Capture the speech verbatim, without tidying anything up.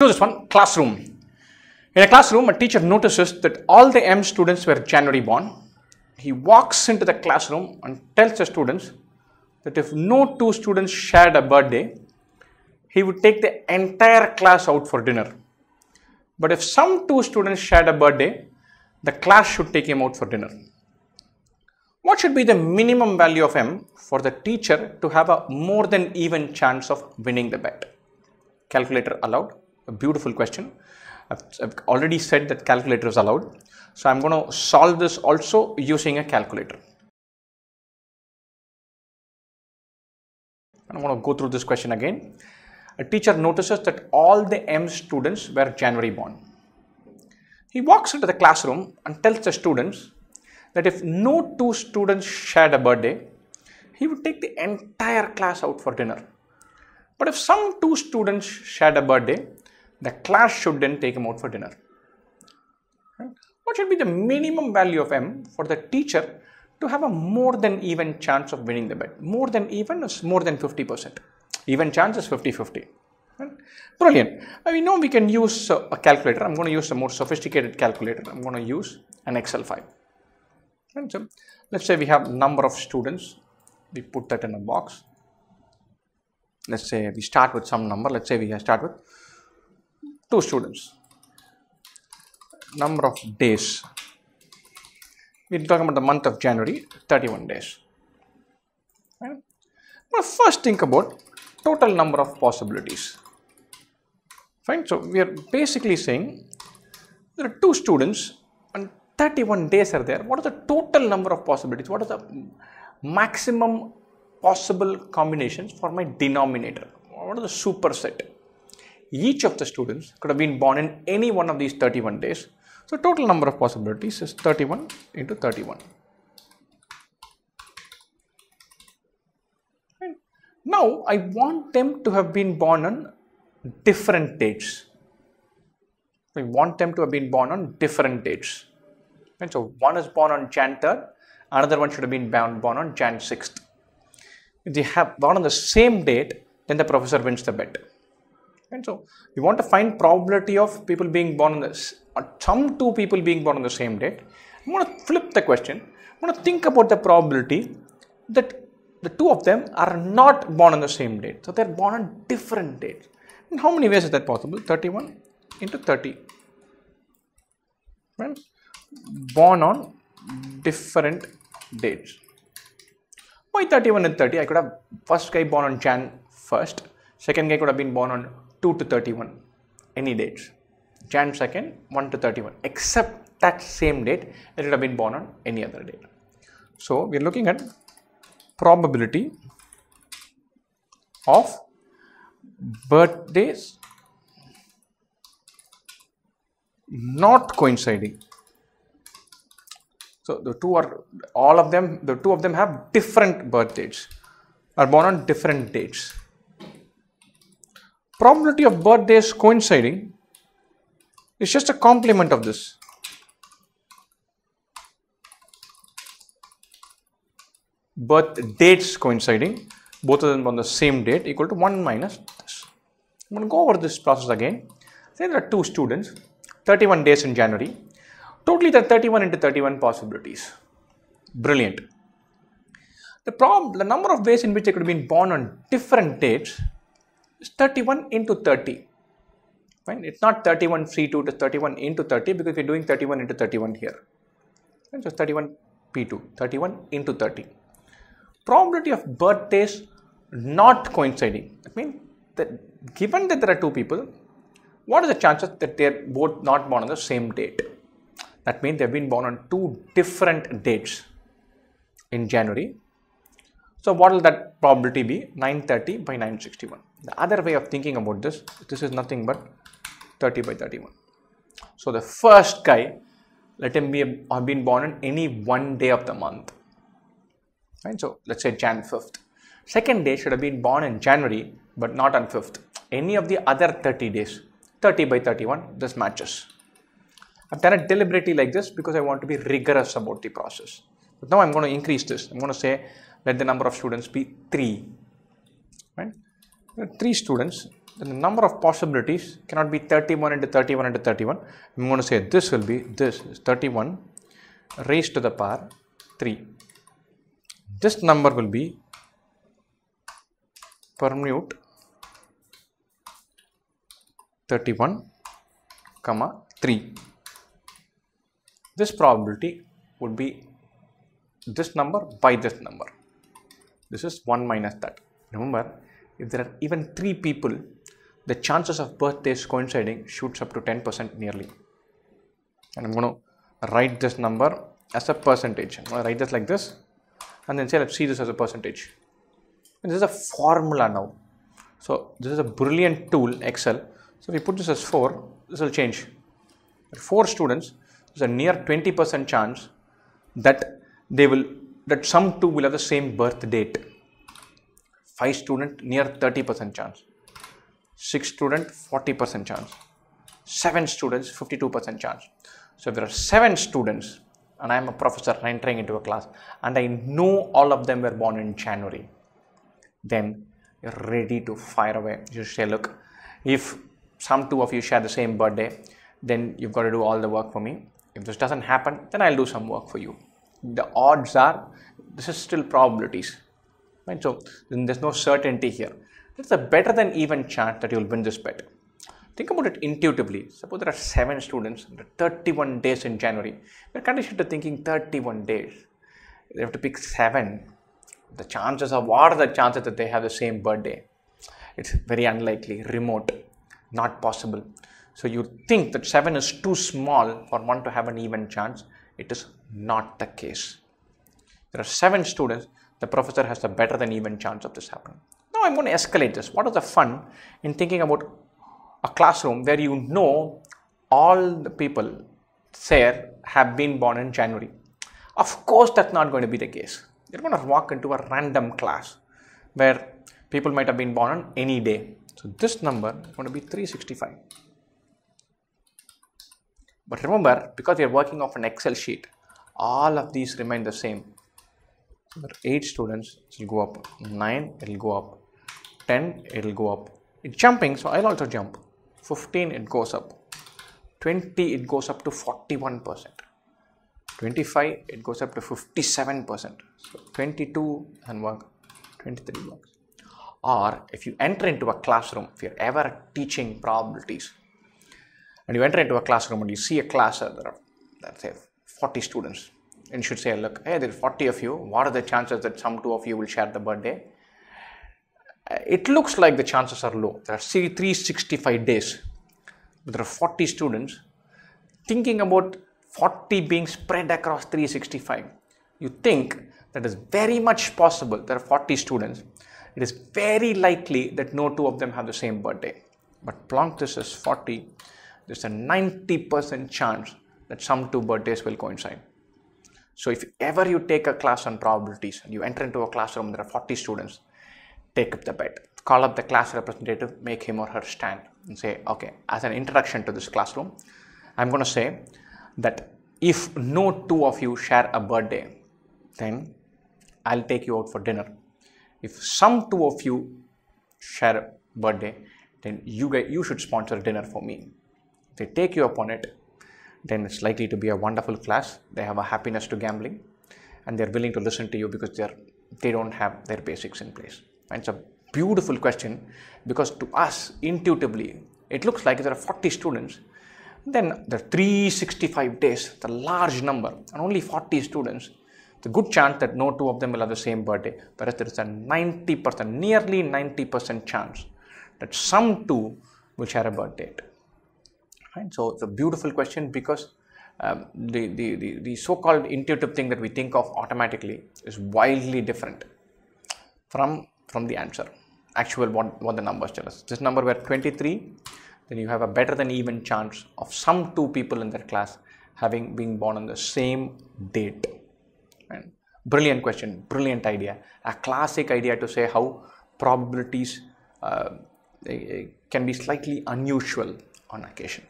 This one, classroom. In a classroom, a teacher notices that all the M students were January born. He walks into the classroom and tells the students that if no two students shared a birthday, he would take the entire class out for dinner. But if some two students shared a birthday, the class should take him out for dinner. What should be the minimum value of M for the teacher to have a more than even chance of winning the bet? Calculator allowed. A beautiful question. I've, I've already said that calculator is allowed. So I'm going to solve this also using a calculator. I'm going to go through this question again. A teacher notices that all the M students were January born. He walks into the classroom and tells the students that if no two students shared a birthday, he would take the entire class out for dinner. But if some two students shared a birthday, the class should then take him out for dinner. What should be the minimum value of M for the teacher to have a more than even chance of winning the bet? More than even is more than fifty percent. Even chance is fifty fifty. Brilliant. We know we can use a calculator. I'm going to use a more sophisticated calculator. I'm going to use an Excel file. So let's say we have number of students. We put that in a box. Let's say we start with some number. Let's say we start with two students. Number of days. We're talking about the month of January, thirty-one days. Right? Now first think about total number of possibilities. Fine. So we are basically saying there are two students and thirty-one days are there. What are the total number of possibilities? What are the maximum possible combinations for my denominator? What are the superset? Each of the students could have been born in any one of these thirty-one days. So total number of possibilities is thirty-one into thirty-one. And now I want them to have been born on different dates. I want them to have been born on different dates. And so one is born on January third, another one should have been born on January sixth. If they have born on the same date, then the professor wins the bet. And so you want to find probability of people being born on this, or some two people being born on the same date. I'm going to flip the question. I'm going to think about the probability that the two of them are not born on the same date. So they're born on different dates. And how many ways is that possible? thirty-one into thirty. Right? Born on different dates. Why thirty-one and thirty? I could have first guy born on January first. Second guy could have been born on two to thirty-one, any dates, January second, one to thirty-one, except that same date, it would have been born on any other date. So we are looking at probability of birthdays not coinciding. So the two are, all of them, the two of them have different birth dates, are born on different dates. Probability of birthdays coinciding is just a complement of this. Birth dates coinciding, both of them on the same date, equal to one minus this. I'm going to go over this process again. Say there are two students, thirty-one days in January. Totally there are thirty-one into thirty-one possibilities. Brilliant. The problem, the number of ways in which they could have been born on different dates is thirty-one into thirty. Right? It's not thirty-one C two to thirty-one into thirty because we're doing thirty-one into thirty-one here. And so thirty-one P two, thirty-one into thirty. Probability of birthdays not coinciding. That means that given that there are two people, what are the chances that they're both not born on the same date? That means they've been born on two different dates in January. So what will that probability be? nine thirty by nine sixty-one. The other way of thinking about this, this is nothing but thirty by thirty-one. So the first guy, let him be have been born on any one day of the month. Right? So let's say January fifth. Second day should have been born in January, but not on fifth. Any of the other thirty days, thirty by thirty-one, this matches. I've done it deliberately like this because I want to be rigorous about the process. But now I'm going to increase this. I'm going to say let the number of students be three. Right? There are three students then the number of possibilities cannot be thirty-one into thirty-one into thirty-one. I'm going to say this will be this is thirty-one raised to the power three. This number will be permute thirty-one comma three. This probability would be this number by this number. This is one minus that. Remember, if there are even three people, the chances of birthdays coinciding shoots up to ten percent nearly. And I'm going to write this number as a percentage. I'm going to write this like this and then say let's see this as a percentage. And this is a formula now. So this is a brilliant tool, Excel. So if we put this as four, this will change. For four students, there's a near twenty percent chance that they will, that some two will have the same birth date. Five student, near thirty percent chance. Six student, forty percent chance. Seven students, fifty-two percent chance. So if there are seven students and I am a professor entering into a class and I know all of them were born in January, then you're ready to fire away. You say, look, if some two of you share the same birthday, then you've got to do all the work for me. If this doesn't happen, then I'll do some work for you. The odds are, this is still probabilities. Right? So then there's no certainty here. That's a better than even chance that you'll win this bet. Think about it intuitively. Suppose there are seven students, thirty-one days in January. We're conditioned to thinking thirty-one days. They have to pick seven. The chances of, what are the chances that they have the same birthday? It's very unlikely, remote, not possible. So you think that seven is too small for one to have an even chance. It is not the case. There are seven students. The professor has a better than even chance of this happening. Now I'm going to escalate this. What is the fun in thinking about a classroom where you know all the people there have been born in January? Of course, that's not going to be the case. You're going to walk into a random class where people might have been born on any day. So this number is going to be three sixty-five. But remember, because we are working off an Excel sheet, all of these remain the same. So there are eight students, it will go up, nine, it will go up, ten, it will go up. It's jumping, so I'll also jump. fifteen, it goes up. twenty, it goes up to forty-one percent. twenty-five, it goes up to fifty-seven percent. So twenty-two and work, twenty-three works. Or if you enter into a classroom, if you're ever teaching probabilities, and you enter into a classroom and you see a class, there are, let's say, forty students. And you should say, look, hey, there are forty of you. What are the chances that some two of you will share the birthday? It looks like the chances are low. There are three sixty-five days. But there are forty students. Thinking about forty being spread across three sixty-five, you think that is very much possible. There are forty students. It is very likely that no two of them have the same birthday. But plonk this as forty. There's a ninety percent chance that some two birthdays will coincide. So if ever you take a class on probabilities and you enter into a classroom, there are forty students, take up the bet, call up the class representative, make him or her stand and say, okay, as an introduction to this classroom, I'm going to say that if no two of you share a birthday, then I'll take you out for dinner. If some two of you share a birthday, then you, get, you should sponsor dinner for me. If they take you upon it, then it's likely to be a wonderful class. They have a happiness to gambling and they're willing to listen to you because they're they don't have their basics in place. And it's a beautiful question because to us intuitively it looks like there are forty students, then there are three sixty-five days, the large number, and only forty students. It's a good chance that no two of them will have the same birthday, whereas there is a ninety percent, nearly ninety percent chance that some two will share a birth date. Right? So it's a beautiful question because um, the, the, the, the so-called intuitive thing that we think of automatically is wildly different from, from the answer, actual what, what the numbers tell us. This number were twenty-three, then you have a better than even chance of some two people in their class having been born on the same date. And brilliant question, brilliant idea, a classic idea to say how probabilities uh, can be slightly unusual on occasion.